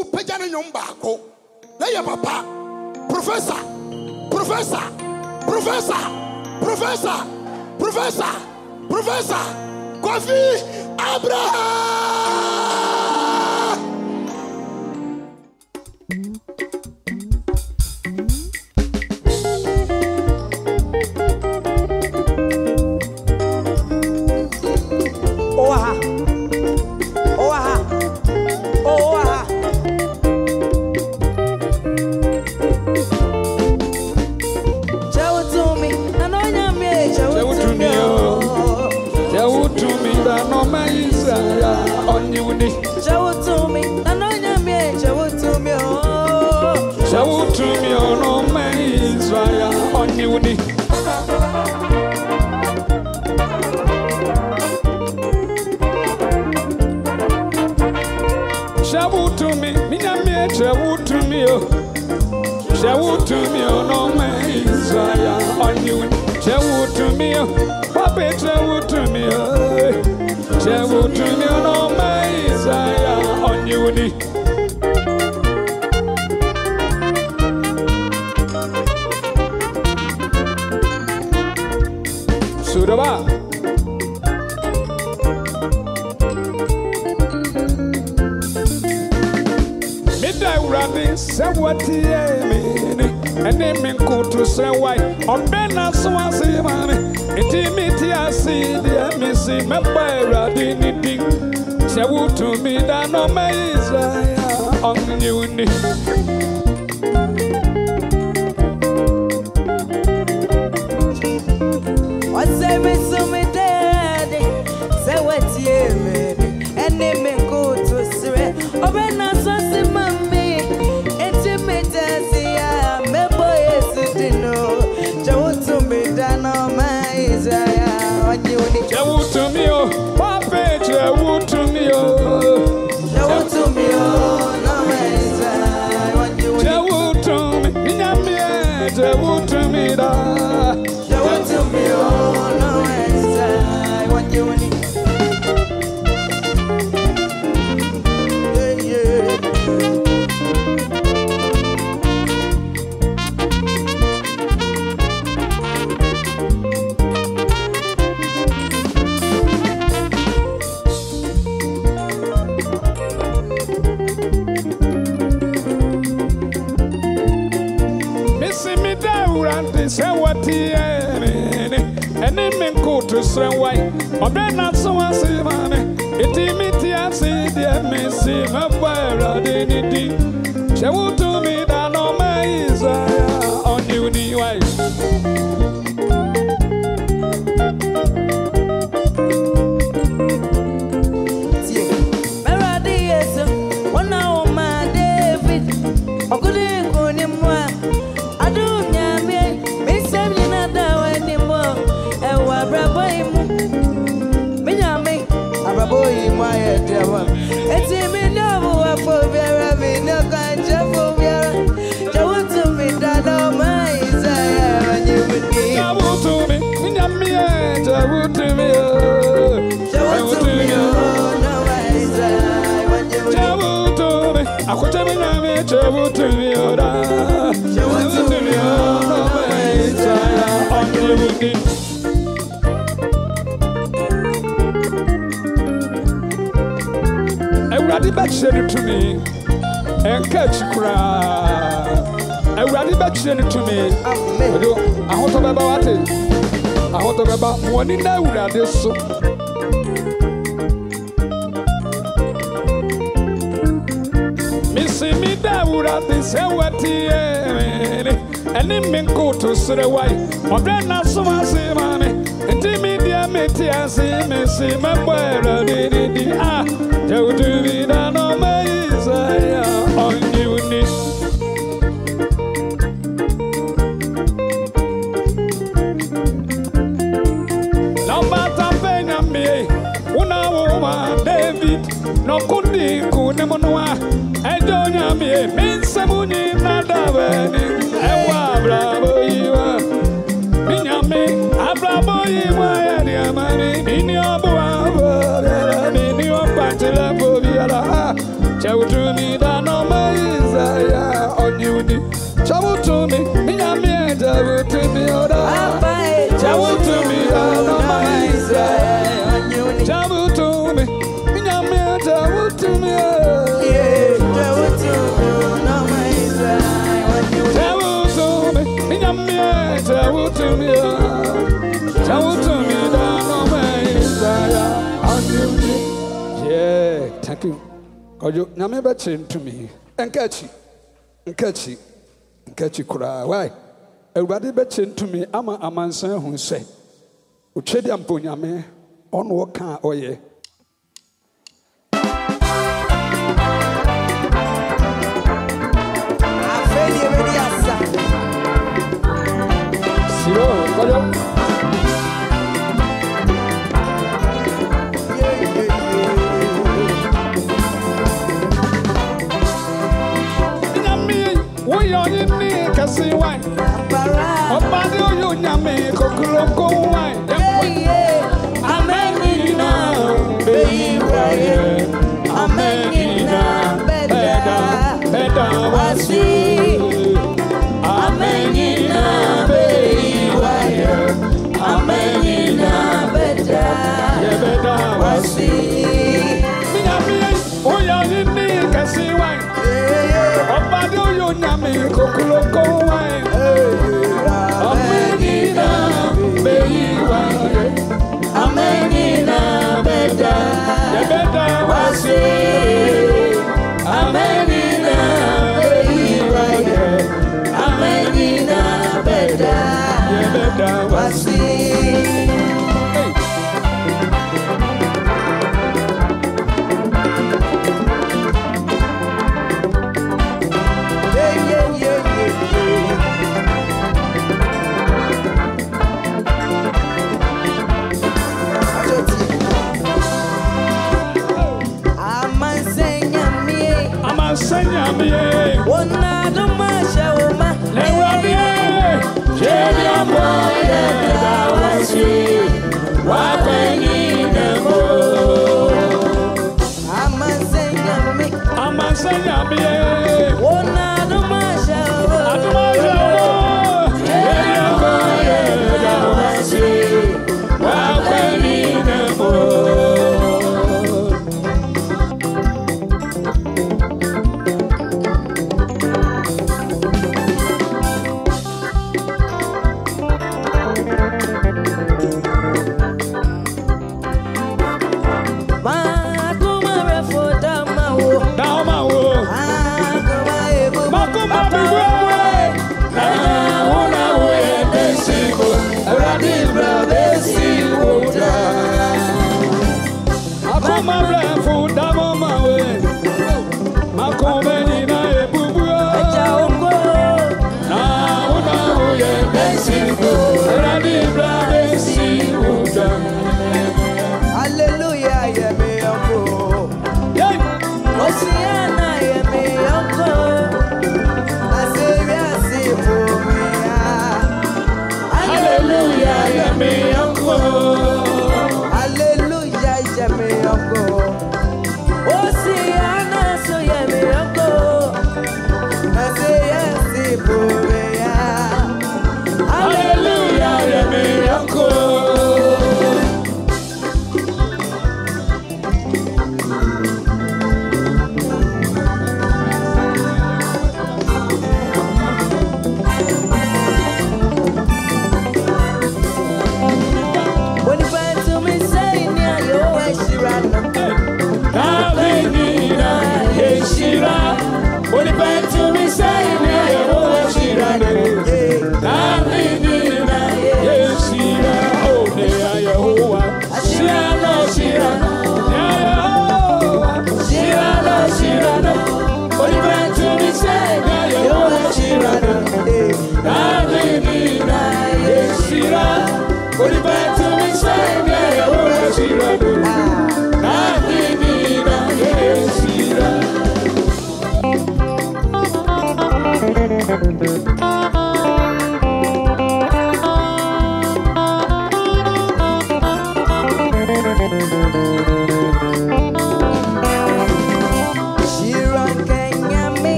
upejane nyombaako na ye papa professor Kofi Abraham. Tell me that no to me. And catchy, and catchy, and catchy cry. Why? Everybody betting to me. I'm a man who say, Uchediam Punyame, on what can oye. Zero, see why? Oh, Padre, you nyame kokrom ko why? Amenina, be Ibrahim. Amenina, beda, beda wasi. Amenina, be Ibrahim. Amenina, beda, beda wasi. Nyame, oh ya ni kasi why? Oh, Padre, you nyame kokrom ko.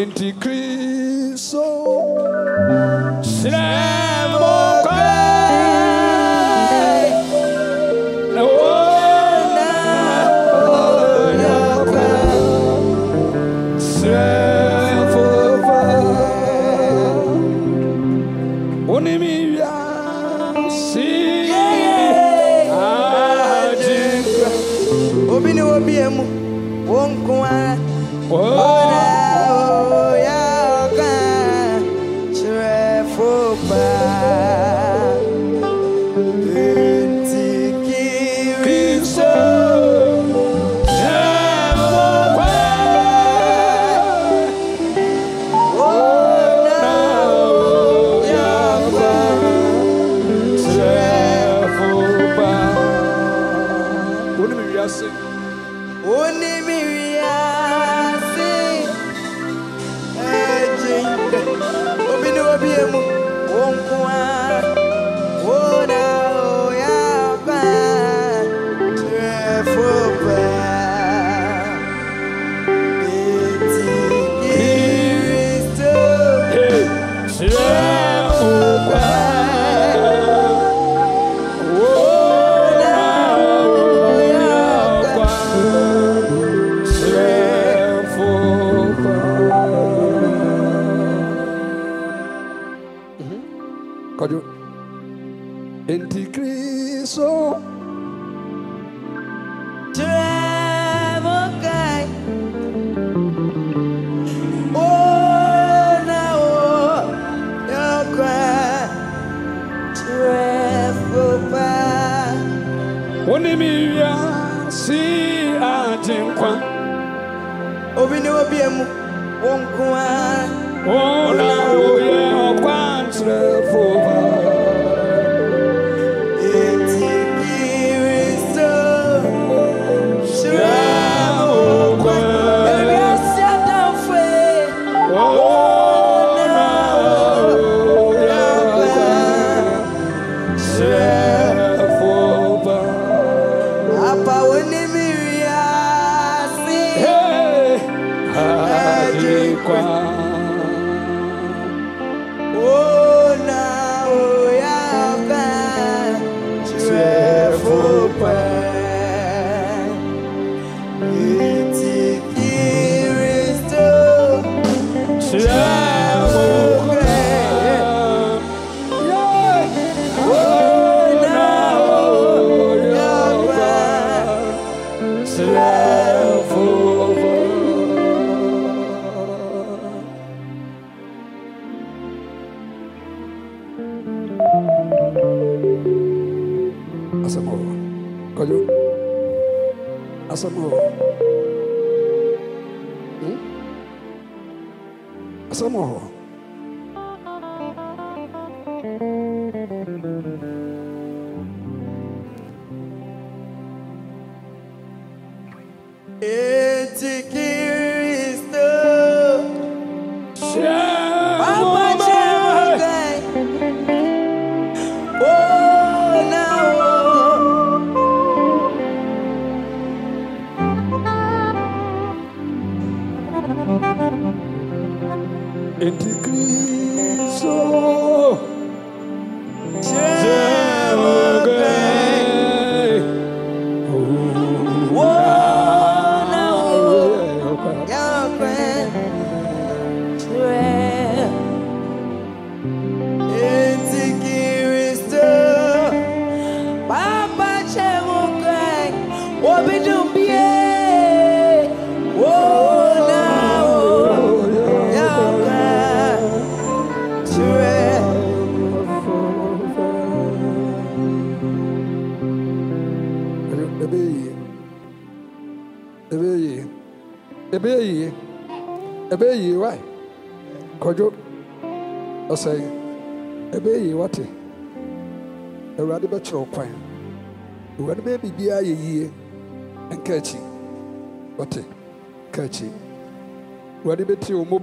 Inti Kristo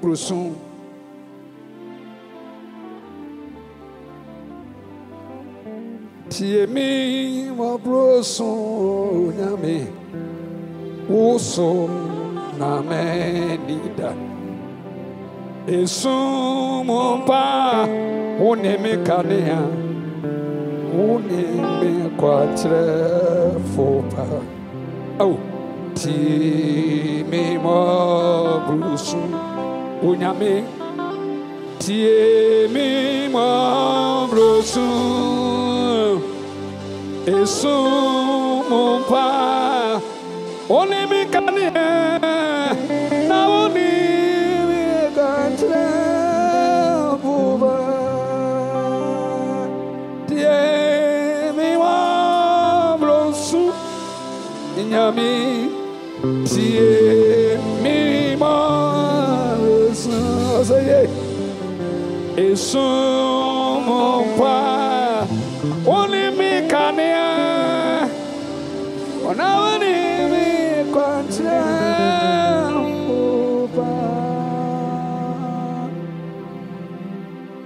Bruson. Tiemi wa Bruson nyame uso na menida Esumumpa unemekania unemekwatrefpa au ti me mabrusu unyame ti me mabrusu esumumpa unemekania na Yami, see me, Mars, say, a sum of fire, only me can hear. On our name,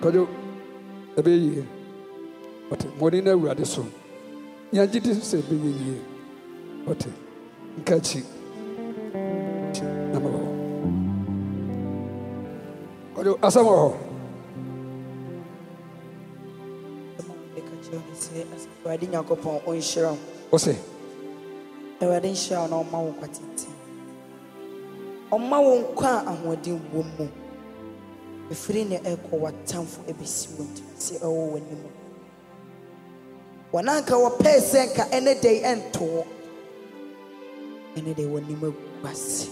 could you be? But what in a radisson? Yaji didn't say being Ote, nkachi, namba ho. Odo asamo ho. Ekachi onise asifadi nyakopon onshira. Ose. Ewade nshira na omawo kwatiti. Omawo nkwa ahoden bomu. Efiri ne ekọ watamfo ebesiwo ntse ewo wanimu. Wananka wo pese nka any day ento. Any day when you move past,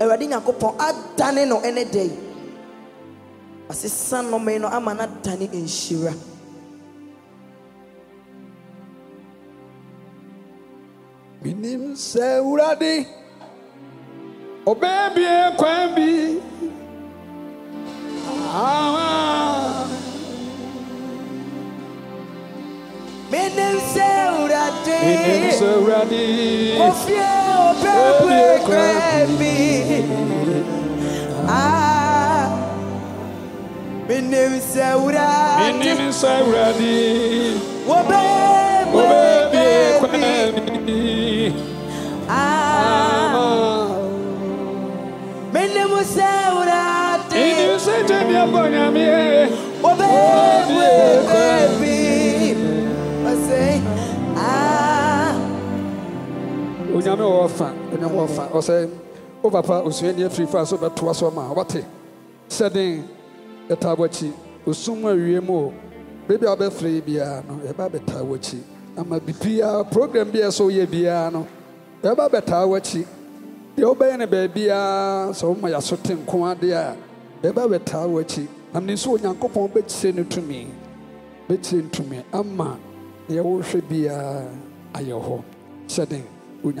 already now go for a done no any day. As a son, no man, no I'm not done in Shira. We need say already. Oh baby, can be. Ah, we need say It's a radish. Kofi Abraham. Ah, my name is Abraham. My name is Abraham. Kofi Abraham. Ah, my name is Abraham. My name is Abraham. Kofi Abraham. I say. Unyame ofa, unyame ofa. Ose, o papa usuenye free fast o beto aso ma. Obate. Seden etawochi, osumwa wiemo. Baby obe free bia no, e ba betawochi. Ama bibia program bia so ye bia no. E ba betawochi. De obe ne ba bia so ma ya so tin kon ade a. E ba betawochi. Amne so onyankopon be kire ne tumi. Be kire tumi ama ye wo hwe bia ayo ho. Seden Oh,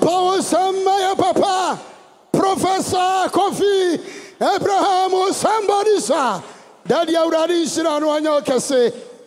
power Samaya Papa, Professor Kofi Abraham, or somebody, sir. Daddy already said, I know I can say.